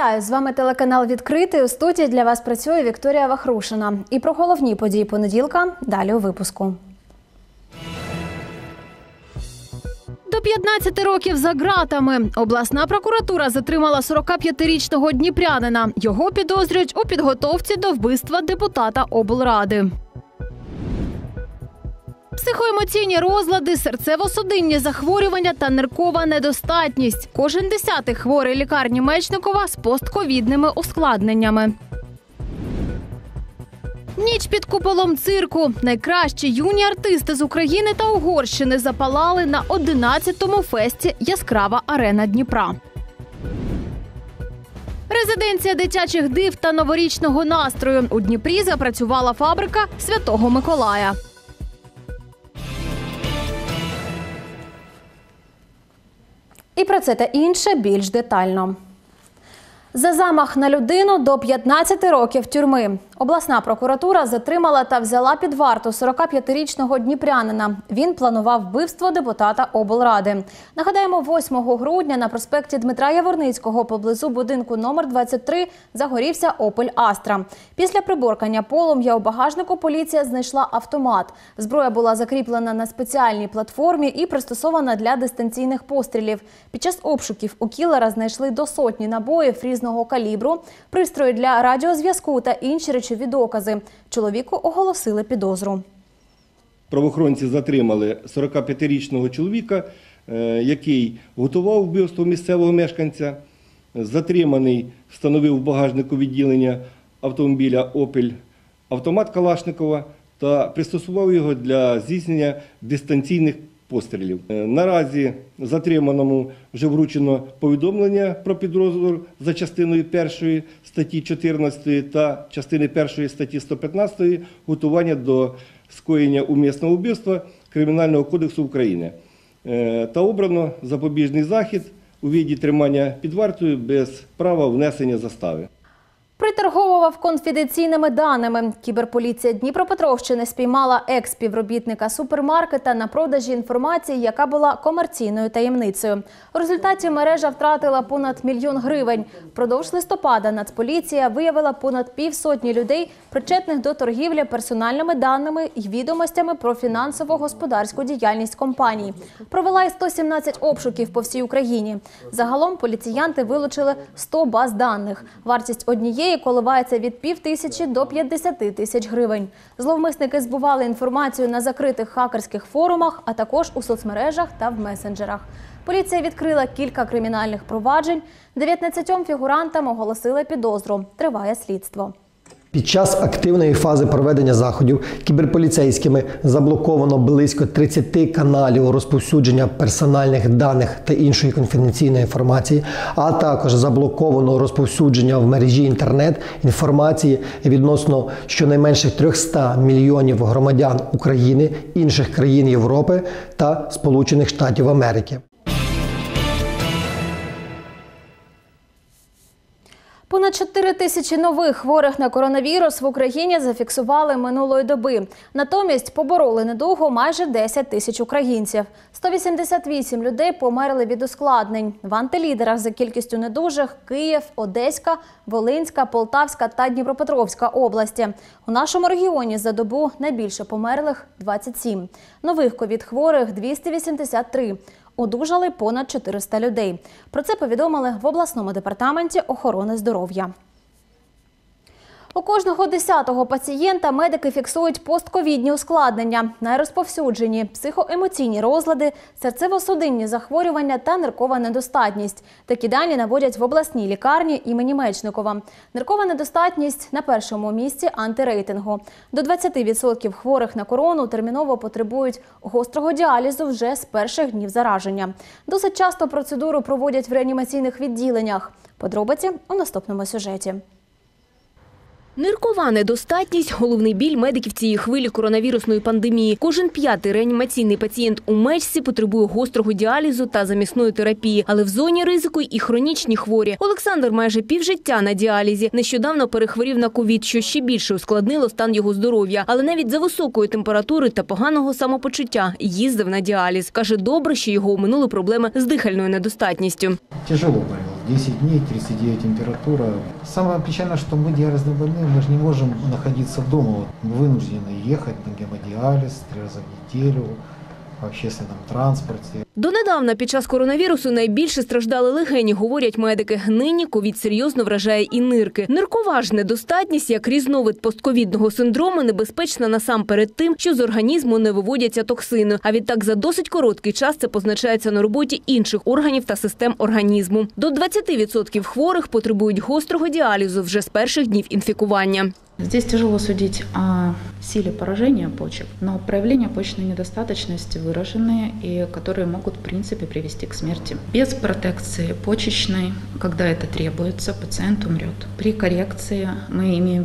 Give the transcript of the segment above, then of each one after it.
Вітаю, з вами телеканал «Відкритий». У студії для вас працює Вікторія Вахрушина. І про головні події понеділка далі у випуску. До 15 років за ґратами. Обласна прокуратура затримала 45-річного дніпрянина. Його підозрюють у підготовці до вбивства депутата облради. Психоемоційні розлади, серцево-судинні захворювання та ниркова недостатність. Кожен 10-й хворий лікарні Мечникова з постковідними ускладненнями. Ніч під куполом цирку. Найкращі юні артисти з України та Угорщини запалали на 11-му фесті «Яскрава арена Дніпра». Резиденція дитячих див та новорічного настрою. У Дніпрі запрацювала фабрика «Святого Миколая». І про це та інше більш детально. За замах на людину до 15 років тюрми. Обласна прокуратура затримала та взяла під варту 45-річного дніпрянина. Він планував вбивство депутата облради. Нагадаємо, 8 грудня на проспекті Дмитра Яворницького поблизу будинку номер 23 загорівся «Опель Астра». Після приборкання полум'я у багажнику поліція знайшла автомат. Зброя була закріплена на спеціальній платформі і пристосована для дистанційних пострілів. Під час обшуків у кілера знайшли до сотні набоїв різного калібру, пристрої для радіозв'язку та інші речі докази. Чоловіку оголосили підозру. Правоохоронці затримали 45-річного чоловіка, який готував вбивство місцевого мешканця. Затриманий встановив в багажнику відділення автомобіля «Опель» автомат Калашникова та пристосував його для здійснення дистанційних пострілів. Наразі затриманому вже вручено повідомлення про підозру за частиною 1 статті 14 та частини 1 статті 115 готування до скоєння умисного вбивства Кримінального кодексу України та обрано запобіжний захід у виді тримання під вартою без права внесення застави. Приторговував конфіденційними даними. Кіберполіція Дніпропетровщини спіймала екс-співробітника супермаркета на продажі інформації, яка була комерційною таємницею. У результаті мережа втратила понад 1 мільйон гривень. Впродовж листопада Нацполіція виявила понад 50 людей, причетних до торгівлі персональними даними і відомостями про фінансово-господарську діяльність компаній. Провела й 117 обшуків по всій Україні. Загалом поліціянти вилучили 100 баз даних. Вартість однієї коливається від 1,5 тисячі до 50 тисяч гривень. Зловмисники збували інформацію на закритих хакерських форумах, а також у соцмережах та в месенджерах. Поліція відкрила кілька кримінальних проваджень, 19 фігурантам оголосили підозру. Триває слідство. Під час активної фази проведення заходів кіберполіцейськими заблоковано близько 30 каналів розповсюдження персональних даних та іншої конфіденційної інформації, а також заблоковано розповсюдження в мережі інтернет інформації відносно щонайменше 300 мільйонів громадян України, інших країн Європи та Сполучених Штатів Америки. Понад 4 тисячі нових хворих на коронавірус в Україні зафіксували минулої доби. Натомість побороли недугу майже 10 тисяч українців. 188 людей померли від ускладнень. В антилідерах за кількістю недужих – Київ, Одеська, Волинська, Полтавська та Дніпропетровська області. У нашому регіоні за добу найбільше померлих – 27. Нових ковід-хворих – 283. Одужали понад 400 людей. Про це повідомили в обласному департаменті охорони здоров'я. У кожного 10-го пацієнта медики фіксують постковідні ускладнення. Найрозповсюджені – психоемоційні розлади, серцево-судинні захворювання та ниркова недостатність. Такі дані наводять в обласній лікарні імені Мечникова. Ниркова недостатність на першому місці антирейтингу. До 20% хворих на корону терміново потребують гострого діалізу вже з перших днів зараження. Досить часто процедуру проводять в реанімаційних відділеннях. Подробиці у наступному сюжеті. Ниркова недостатність – головний біль медиків цієї хвилі коронавірусної пандемії. Кожен 5-й реанімаційний пацієнт у Мечці потребує гострого діалізу та замісної терапії. Але в зоні ризику і хронічні хворі. Олександр майже півжиття на діалізі. Нещодавно перехворів на ковід, що ще більше ускладнило стан його здоров'я. Але навіть за високої температури та поганого самопочуття їздив на діаліз. Каже, добре, що його оминули проблеми з дихальною недостатністю. Тяжело боліло. 10 дней, 39 температура. Самое печальное, что мы диализно больные, мы же не можем находиться дома. Мы вынуждены ехать на гемодиализ 3 раза в неделю. В общественному транспорті. Донедавна під час коронавірусу найбільше страждали легені, говорять медики. Нині ковід серйозно вражає і нирки. Ниркова ж недостатність, як різновид постковідного синдрому, небезпечна насамперед тим, що з організму не виводяться токсини. А відтак за досить короткий час це позначається на роботі інших органів та систем організму. До 20% хворих потребують гострого діалізу вже з перших днів інфікування. Здесь тяжело судить о силе поражения почек, но проявления почечной недостаточности выражены и которые могут в принципе привести к смерти. Без протекции почечной, когда это требуется, пациент умрет. При коррекции мы имеем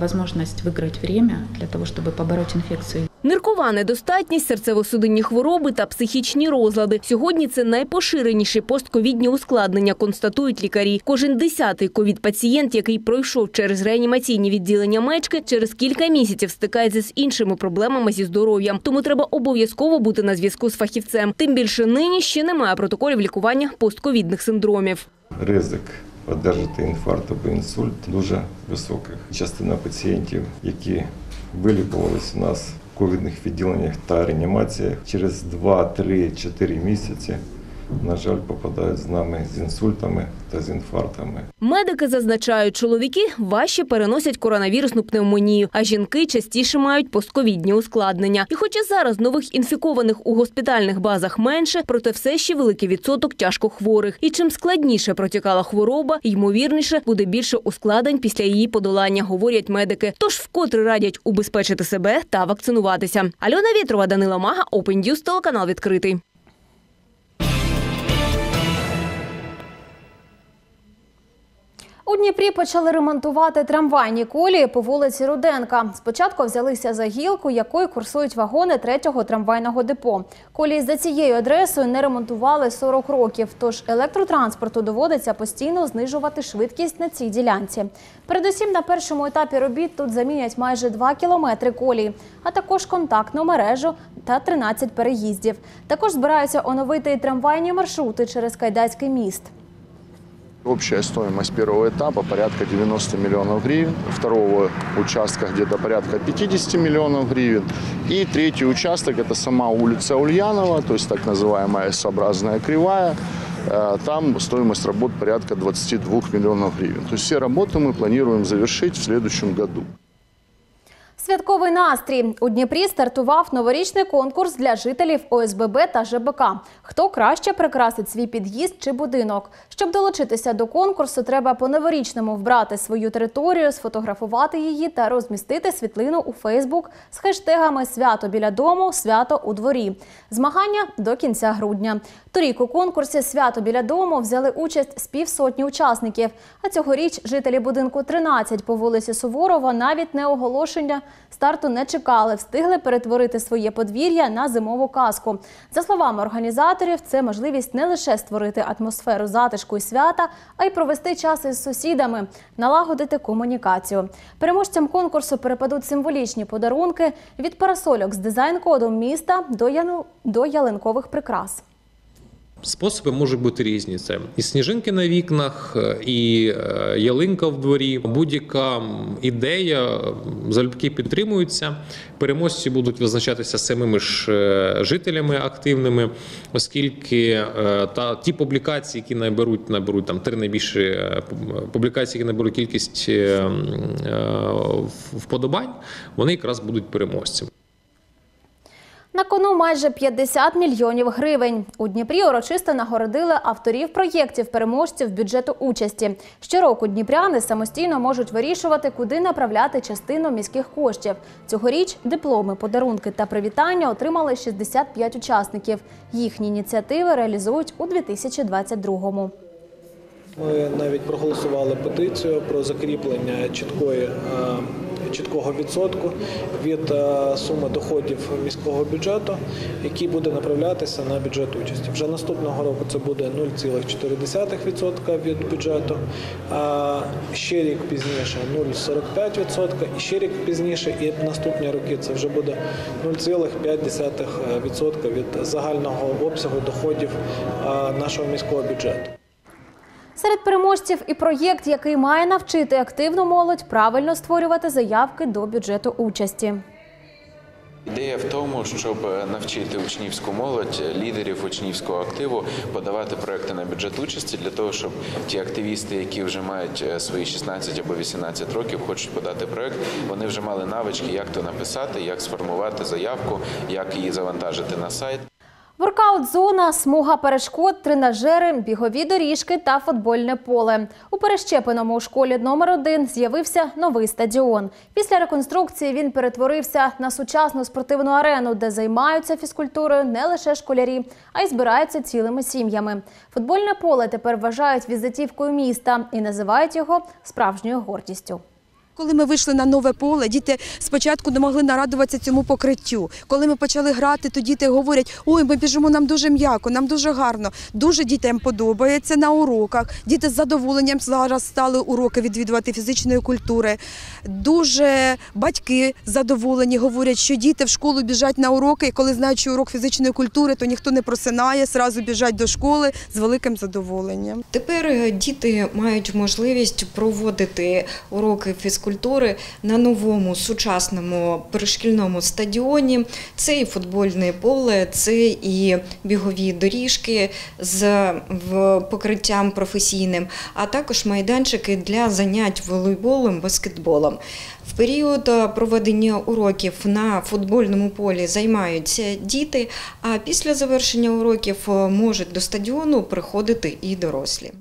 возможность выиграть время для того, чтобы побороть инфекцию. Ниркова недостатність, серцево-судинні хвороби та психічні розлади. Сьогодні це найпоширеніші постковідні ускладнення, констатують лікарі. Кожен 10-й ковід-пацієнт, який пройшов через реанімаційні відділення Мечки, через кілька місяців стикається з іншими проблемами зі здоров'ям. Тому треба обов'язково бути на зв'язку з фахівцем. Тим більше нині ще немає протоколів лікування постковідних синдромів. Ризик одержати інфаркт або інсульт дуже високий. Частина пацієнтів, які вилікувалися у нас в ковідних відділеннях та реанімаціях, через 2-3-4 місяці, на жаль, попадають з нами з інсультами та з інфарктами. Медики зазначають, чоловіки важче переносять коронавірусну пневмонію, а жінки частіше мають постковідні ускладнення. І хоча зараз нових інфікованих у госпітальних базах менше, проте все ще великий відсоток тяжкохворих. І чим складніше протікала хвороба, ймовірніше буде більше ускладнень після її подолання, говорять медики. Тож вкотре радять убезпечити себе та вакцинуватися. Альона Вітрова, Данила Мага, Open News, телеканал «Відкритий». У Дніпрі почали ремонтувати трамвайні колії по вулиці Руденка. Спочатку взялися за гілку, якою курсують вагони 3-го трамвайного депо. Колії за цією адресою не ремонтували 40 років, тож електротранспорту доводиться постійно знижувати швидкість на цій ділянці. Передусім, на першому етапі робіт тут замінять майже 2 кілометри колій, а також контактну мережу та 13 переїздів. Також збираються оновити і трамвайні маршрути через Кайдацький міст. Общая стоимость первого этапа порядка 90 миллионов гривен, второго участка где-то порядка 50 миллионов гривен и третий участок – это сама улица Ульянова, то есть так называемая S-образная кривая. Там стоимость работ порядка 22 миллионов гривен. То есть все работы мы планируем завершить в следующем году. Святковий настрій. У Дніпрі стартував новорічний конкурс для жителів ОСББ та ЖБК. Хто краще прикрасить свій під'їзд чи будинок? Щоб долучитися до конкурсу, треба по-новорічному вбрати свою територію, сфотографувати її та розмістити світлину у Фейсбук з хештегами «Свято біля дому», «Свято у дворі». Змагання до кінця грудня. Торік у конкурсі «Свято біля дому» взяли участь з півсотні учасників. А цьогоріч жителі будинку 13 по вулиці Суворова навіть не оголошення старту не чекали, встигли перетворити своє подвір'я на зимову казку. За словами організаторів, це можливість не лише створити атмосферу затишку і свята, а й провести час із сусідами, налагодити комунікацію. Переможцям конкурсу перепадуть символічні подарунки від парасольок з дизайн-кодом міста до ялинкових прикрас. Способи можуть бути різні. Це і сніжинки на вікнах, і ялинка в дворі. Будь-яка ідея залюбки підтримується. Переможці будуть визначатися самими ж жителями активними, оскільки ті публікації, які наберуть там 3 найбільші публікації, які наберуть кількість вподобань, вони якраз будуть переможцями. На кону майже 50 мільйонів гривень. У Дніпрі урочисто нагородили авторів проєктів, переможців бюджету участі. Щороку дніпряни самостійно можуть вирішувати, куди направляти частину міських коштів. Цьогоріч дипломи, подарунки та привітання отримали 65 учасників. Їхні ініціативи реалізують у 2022-му. Ми навіть проголосували петицію про закріплення чіткого відсотку від суми доходів міського бюджету, який буде направлятися на бюджет участі. Вже наступного року це буде 0,4% від бюджету, ще рік пізніше 0,45% і ще рік пізніше, і наступні роки це вже буде 0,5% від загального обсягу доходів нашого міського бюджету. Серед переможців і проєкт, який має навчити активну молодь правильно створювати заявки до бюджету участі. Ідея в тому, щоб навчити учнівську молодь, лідерів учнівського активу подавати проекти на бюджет участі для того, щоб ті активісти, які вже мають свої 16 або 18 років, хочуть подати проект, вони вже мали навички, як то написати, як сформувати заявку, як її завантажити на сайт. Воркаут-зона, смуга перешкод, тренажери, бігові доріжки та футбольне поле. У Перещепиному у школі номер 1 з'явився новий стадіон. Після реконструкції він перетворився на сучасну спортивну арену, де займаються фізкультурою не лише школярі, а й збираються цілими сім'ями. Футбольне поле тепер вважають візитівкою міста і називають його справжньою гордістю. Коли ми вийшли на нове поле, діти спочатку не могли нарадуватися цьому покриттю. Коли ми почали грати, то діти говорять: ой, ми біжимо, нам дуже м'яко, нам дуже гарно. Дуже дітям подобається на уроках. Діти з задоволенням зараз стали уроки відвідувати фізичної культури. Дуже батьки задоволені, говорять, що діти в школу біжать на уроки, і коли знають, що урок фізичної культури, то ніхто не просинає, зразу біжать до школи з великим задоволенням. Тепер діти мають можливість проводити уроки фізкультури на новому сучасному пришкільному стадіоні. Це і футбольне поле, це і бігові доріжки з покриттям професійним, а також майданчики для занять волейболом, баскетболом. В період проведення уроків на футбольному полі займаються діти, а після завершення уроків можуть до стадіону приходити і дорослі.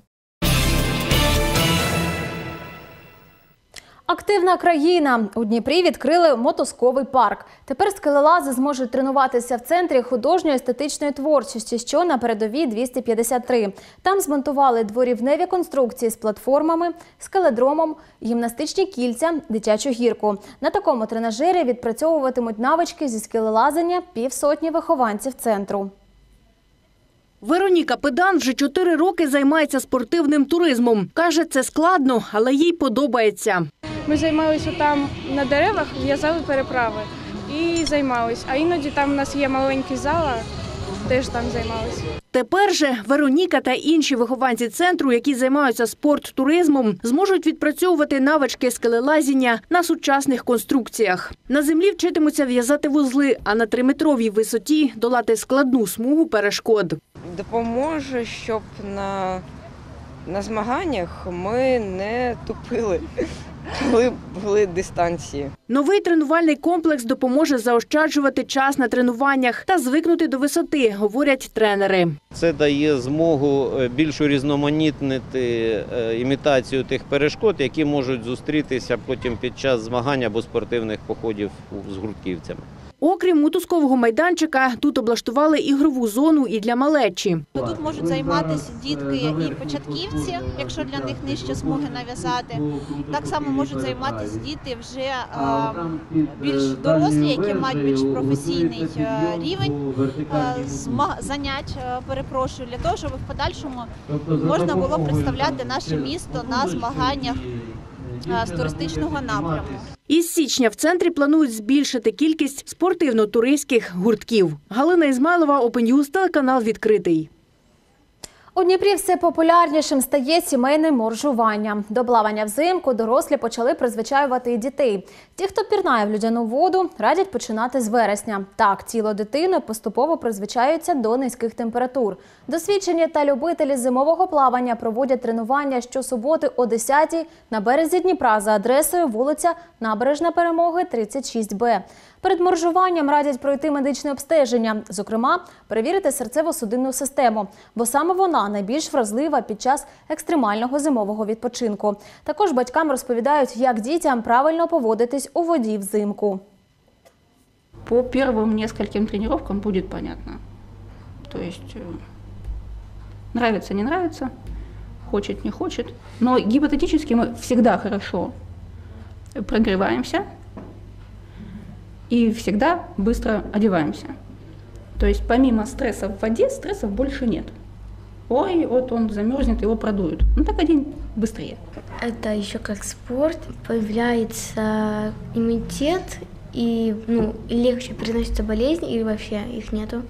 Активна країна. У Дніпрі відкрили мотосковий парк. Тепер скелелази зможуть тренуватися в центрі художньої естетичної творчості, що на передовій 253. Там змонтували дворівневі конструкції з платформами, скеледромом, гімнастичні кільця, дитячу гірку. На такому тренажері відпрацьовуватимуть навички зі скелелазання півсотні вихованців центру. Вероніка Педан вже 4 роки займається спортивним туризмом. Каже, це складно, але їй подобається. Ми займалися там на деревах, в'язали переправи і займалися. А іноді там у нас є маленькі зали, теж там займалися. Тепер же Вероніка та інші вихованці центру, які займаються спорттуризмом, зможуть відпрацьовувати навички скелелазіння на сучасних конструкціях. На землі вчитимуться в'язати вузли, а на 3-метровій висоті долати складну смугу перешкод. Допоможе, щоб на змаганнях ми не тупили, коли були дистанції. Новий тренувальний комплекс допоможе заощаджувати час на тренуваннях та звикнути до висоти, говорять тренери. Це дає змогу більш урізноманітнити імітацію тих перешкод, які можуть зустрітися потім під час змагань або спортивних походів з гуртківцями. Окрім мотузкового майданчика, тут облаштували ігрову зону і для малечі. Тут можуть займатися дітки і початківці, якщо для них нижче смуги нав'язати. Так само можуть займатися діти вже більш дорослі, які мають більш професійний рівень занять, перепрошую, для того, щоб в подальшому можна було представляти наше місто на змаганнях з туристичного напрямку. Із січня в центрі планують збільшити кількість спортивно-туристських гуртків. Галина Ізмайлова, OPEN NEWS, телеканал «Відкритий». У Дніпрі все популярнішим стає сімейне моржування. До плавання взимку дорослі почали призвичаювати і дітей. Ті, хто пірнає в людяну воду, радять починати з вересня. Так тіло дитини поступово призвичаюється до низьких температур. Досвідчені та любителі зимового плавання проводять тренування щосуботи о 10-й на березі Дніпра за адресою вулиця Набережна Перемоги, 36Б. Перед моржуванням радять пройти медичне обстеження, зокрема, перевірити серцево-судинну систему, бо саме вона найбільш вразлива під час екстремального зимового відпочинку. Також батькам розповідають, як дітям правильно поводитись у воді взимку. По першим кільком тренуванням буде понятно. Тобто, нравиться, не нравиться, хочет, не хочет. Но гіпотетично ми завжди хорошо прогріваємося. И всегда быстро одеваемся. То есть помимо стресса в воде, стрессов больше нет. Ой, вот он замерзнет, его продуют. Ну так одень быстрее. Это еще как спорт. Появляется иммунитет, и легче переносится болезнь, и вообще их нету.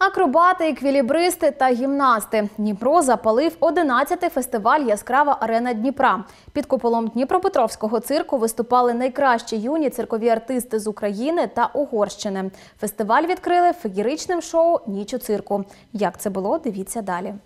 Акробати, еквілібристи та гімнасти. Дніпро запалив 11-й фестиваль «Яскрава арена Дніпра». Під куполом Дніпропетровського цирку виступали найкращі юні циркові артисти з України та Угорщини. Фестиваль відкрили феєричним шоу «Ніч у цирку». Як це було, дивіться далі. –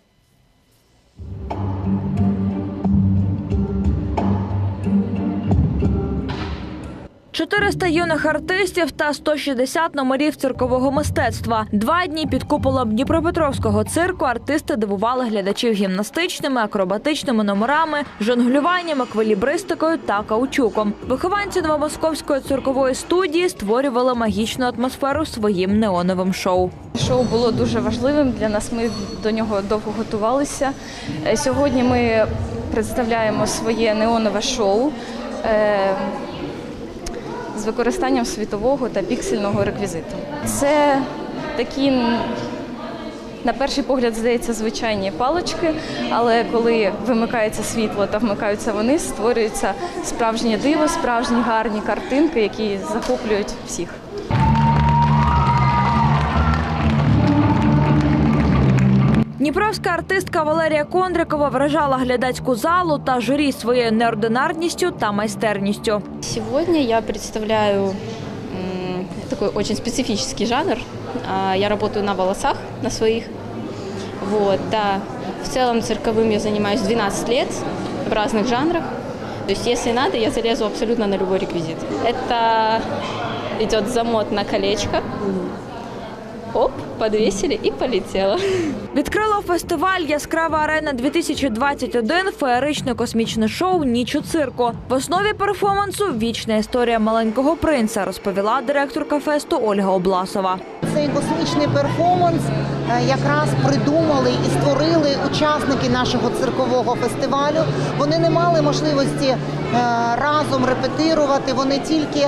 400 юних артистів та 160 номерів циркового мистецтва. Два дні під куполом Дніпропетровського цирку артисти дивували глядачів гімнастичними, акробатичними номерами, жонглюванням, еквілібристикою та каучуком. Вихованці Новомосковської циркової студії створювали магічну атмосферу своїм неоновим шоу. Шоу було дуже важливим для нас, ми до нього довго готувалися. Сьогодні ми представляємо своє неонове шоу з використанням світового та піксельного реквізиту. Це такі, на перший погляд, здається, звичайні палички, але коли вимикається світло та вмикаються вони, створюється справжнє диво, справжні гарні картинки, які захоплюють всіх. Дніпровська артистка Валерія Кондрикова вражала глядацьку залу та журі своєю неординарністю та майстерністю. Сьогодні я представляю такой очень специфический жанр. Я работаю на волосах, на своих. Вот. Да. В целом цирковым я занимаюсь 12 лет в разных жанрах. То есть, если надо, я залезу абсолютно на любой реквизит. Это идет замот на колечко. Оп, подвесили і полетіло. Відкрила фестиваль «Яскрава арена-2021» феєричне космічне шоу «Ніч у цирку». В основі перформансу вічна історія маленького принца, розповіла директорка фесту Ольга Обласова. Цей космічний перформанс якраз придумали і створили учасники нашого циркового фестивалю. Вони не мали можливості разом репетирувати, вони тільки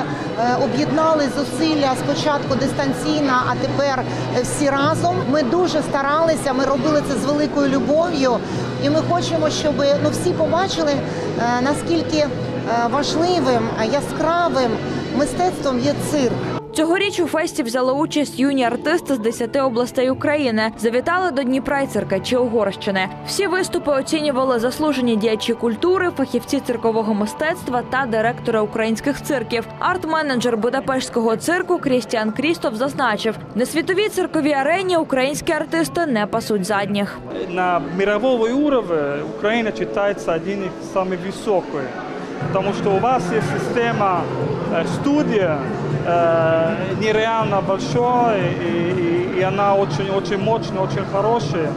об'єднали зусилля спочатку дистанційно, а тепер всі разом. Ми дуже старалися, ми робили це з великою любов'ю і ми хочемо, щоб всі побачили, наскільки важливим, яскравим мистецтвом є цирк. Цьогоріч у фесті взяли участь юні артисти з 10 областей України. Завітали до Дніпра й циркачі Угорщини. Всі виступи оцінювали заслужені діячі культури, фахівці циркового мистецтва та директори українських цирків. Арт-менеджер Будапештського цирку Крістіан Крістоф зазначив, на світовій цирковій арені українські артисти не пасуть задніх. На мировому рівні Україна вважається однією з найвисоких, тому що у вас є система студія, нереально большой, и она очень-очень мощная, очень хорошая.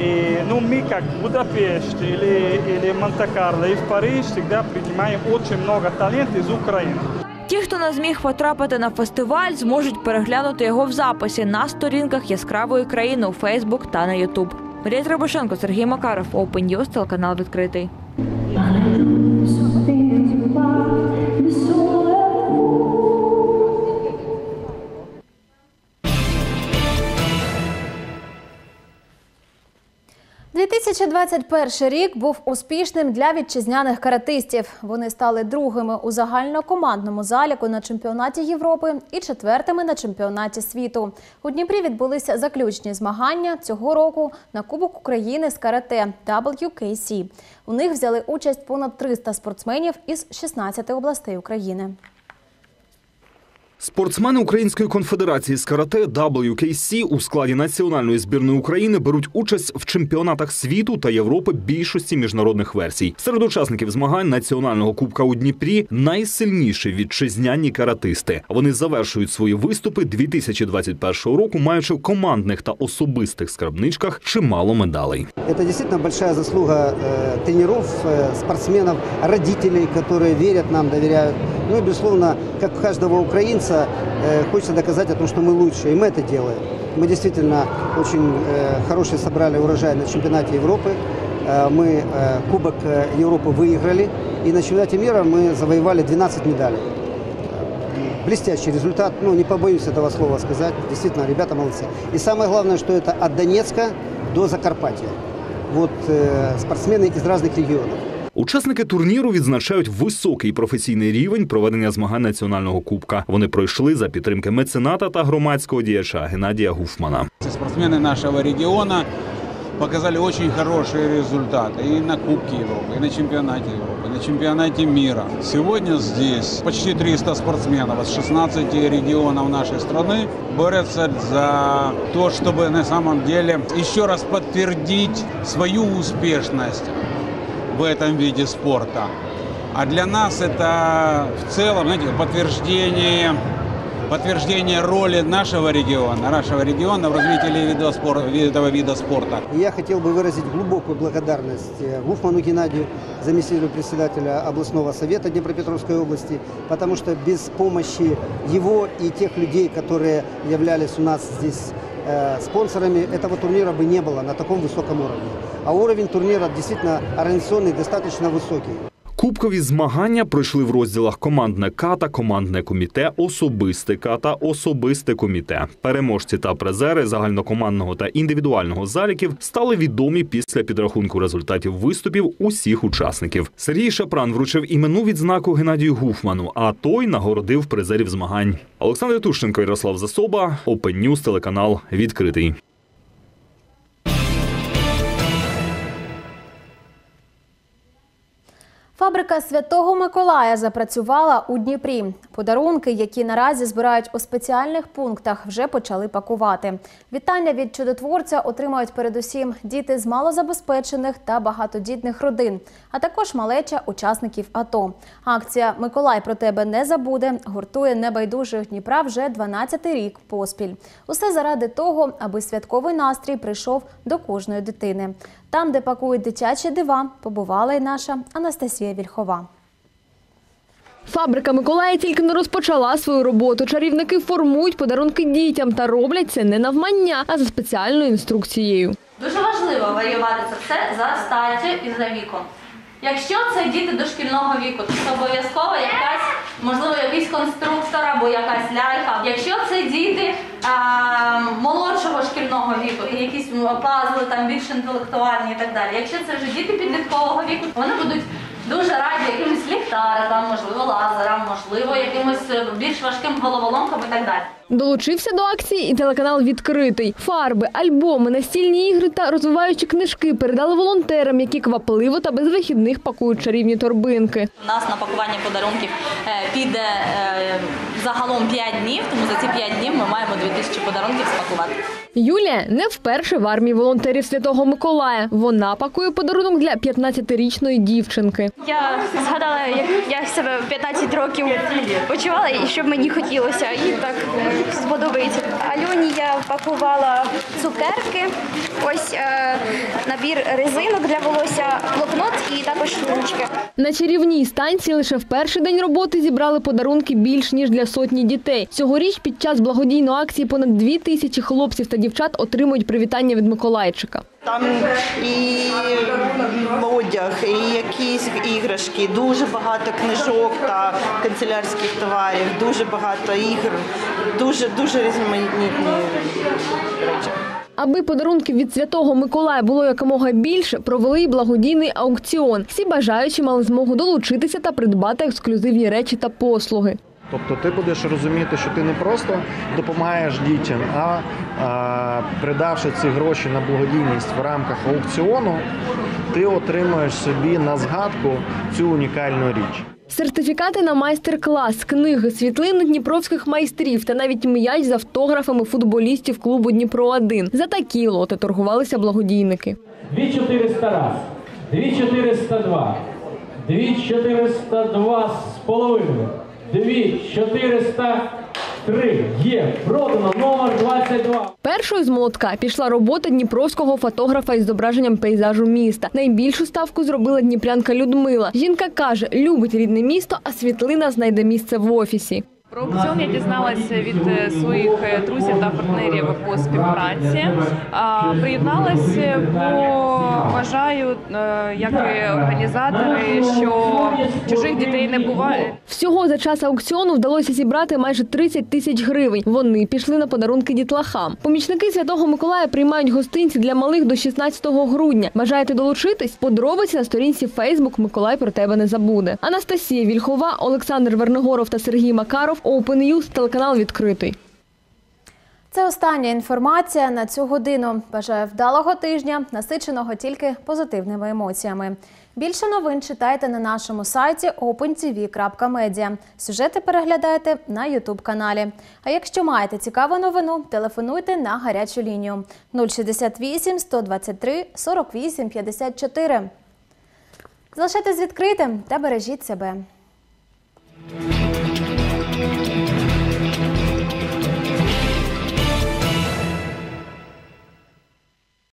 И, мы как Будапешт или Монте-Карло и в Париж всегда принимаем очень много талентов из Украины. Ті, хто не зміг потрапити на фестиваль, зможуть переглянути його в записі на сторінках «Яскравої країни» у Фейсбук та на Ютуб. Марія Требушенко, Сергій Макаров, OPEN NEWS, телеканал «Відкритий». У 2021 рік був успішним для вітчизняних каратистів. Вони стали другими у загальнокомандному заліку на чемпіонаті Європи і четвертими на чемпіонаті світу. У Дніпрі відбулися заключні змагання цього року на Кубок України з карате WKC. У них взяли участь понад 300 спортсменів із 16 областей України. Спортсмени Української конфедерації з карате WKC у складі національної збірної України беруть участь в чемпіонатах світу та Європи більшості міжнародних версій. Серед учасників змагань національного кубка у Дніпрі найсильніші вітчизняні каратисти. Вони завершують свої виступи 2021 року, маючи в командних та особистих скарбничках чимало медалей. Це дійсно велика заслуга тренерів, спортсменів, батьків, які вірять нам, довіряють. Ну і, безумовно, як у кожного українця, хочется доказать о том, что мы лучше, и мы это делаем. Мы действительно очень хороший собрали урожай на чемпионате Европы, мы Кубок Европы выиграли, и на чемпионате мира мы завоевали 12 медалей. Блестящий результат, не побоюсь этого слова сказать, действительно, ребята молодцы. И самое главное, что это от Донецка до Закарпатья, спортсмены из разных регионов. Учасники турніру відзначають високий професійний рівень проведення змагань національного кубка. Вони пройшли за підтримки мецената та громадського діяча Геннадія Гуфмана. Спортсмени нашого регіону показали дуже хороші результати і на Кубці Європи, і на чемпіонаті Європи, і на чемпіонаті світу. Сьогодні тут майже 300 спортсменів з 16 регіонів нашої країни борються за те, щоб на самом деле ще раз підтвердити свою успішність в этом виде спорта. А для нас это в целом, знаете, подтверждение роли нашего региона в развитии этого вида спорта. Я хотел бы выразить глубокую благодарность Гуфману Геннадию, заместителю председателя областного совета Днепропетровской области, потому что без помощи его и тех людей, которые являлись у нас здесь спонсорами, этого турнира бы не было на таком высоком уровне. А уровень турнира действительно организационный, достаточно высокий. Кубкові змагання пройшли в розділах «Командне ката», «Командне коміте», «Особисте ката», «Особисте коміте». Переможці та призери загальнокомандного та індивідуального заліків стали відомі після підрахунку результатів виступів усіх учасників. Сергій Шапран вручив іменну відзнаку Геннадію Гуфману, а той нагородив призерів змагань. Олександр Тушенко, Ярослав Засоба, Open News, телеканал «Відкритий». Фабрика Святого Миколая запрацювала у Дніпрі. Подарунки, які наразі збирають у спеціальних пунктах, вже почали пакувати. Вітання від чудотворця отримають передусім діти з малозабезпечених та багатодітних родин, а також малеча учасників АТО. Акція «Миколай про тебе не забуде» гуртує небайдужих Дніпра вже 12-й рік поспіль. Усе заради того, аби святковий настрій прийшов до кожної дитини. Там, де пакують дитячі дива, побувала і наша Анастасія Вільхова. Фабрика Миколая тільки не розпочала свою роботу. Чарівники формують подарунки дітям та роблять це не навмання, а за спеціальною інструкцією. Дуже важливо варіювати це все за статтю і за віком. Якщо це діти дошкільного віку, то це обов'язково якась, можливо, якийсь конструктор або якась лялька. Якщо це діти молодшого шкільного віку, якісь пазли, там більш інтелектуальні і так далі. Якщо це вже діти підліткового віку, вони будуть дуже раді якимось ліхтарикам, можливо, лазерам, можливо, якимось більш важким головоломкам і так далі. Долучився до акції і телеканал «Відкритий». Фарби, альбоми, настільні ігри та розвиваючі книжки передали волонтерам, які квапливо та без вихідних пакують чарівні торбинки. У нас на пакування подарунків піде загалом 5 днів, тому за ці 5 днів ми маємо 2000 подарунків спакувати. Юлія не вперше в армії волонтерів Святого Миколая. Вона пакує подарунок для 15-річної дівчинки. Я згадала, як я себе 15 років почувала і що б мені хотілося. І так сподобається. Альоні я пакувала цукерки, ось набір резинок для волосся, блокнот і також ручки. На чарівній станції лише в перший день роботи зібрали подарунки більш ніж для сотні дітей. Цьогоріч під час благодійної акції понад 2000 хлопців та дівчат отримують привітання від Миколайчика. Там і одяг, і якісь іграшки, дуже багато книжок та канцелярських товарів, дуже багато ігор, дуже різноманітні речі. Аби подарунків від Святого Миколая було якомога більше, провели й благодійний аукціон. Всі бажаючі мали змогу долучитися та придбати ексклюзивні речі та послуги. Тобто ти будеш розуміти, що ти не просто допомагаєш дітям, а придавши ці гроші на благодійність в рамках аукціону, ти отримуєш собі на згадку цю унікальну річ. Сертифікати на майстер-клас, книги, світлини дніпровських майстрів та навіть м'яч з автографами футболістів клубу «Дніпро-1». За такі лоти торгувалися благодійники. 2400 раз, 2402, 2402 з половиною. 2403 є. Продано номер 22. Першою з молотка пішла робота дніпровського фотографа із зображенням пейзажу міста. Найбільшу ставку зробила дніпрянка Людмила. Жінка каже, любить рідне місто, а світлина знайде місце в офісі. Про аукціон я дізналася від своїх друзів та партнерів по співпраці. Приєдналася по вважаю, як і організатори, що чужих дітей не буває. Всього за час аукціону вдалося зібрати майже 30 тисяч гривень. Вони пішли на подарунки дітлахам. Помічники Святого Миколая приймають гостинці для малих до 16 грудня. Бажаєте долучитись? Подробиці на сторінці Фейсбук «Миколай про тебе не забуде». Анастасія Вільхова, Олександр Верногоров та Сергій Макаров. OPEN NEWS, телеканал «Відкритий». Це остання інформація на цю годину. Бажаю вдалого тижня, насиченого тільки позитивними емоціями. Більше новин читайте на нашому сайті opentv.media. Сюжети переглядайте на Ютуб-каналі. А якщо маєте цікаву новину, телефонуйте на гарячу лінію 068 123 48 54. Залишайтесь відкритим та бережіть себе.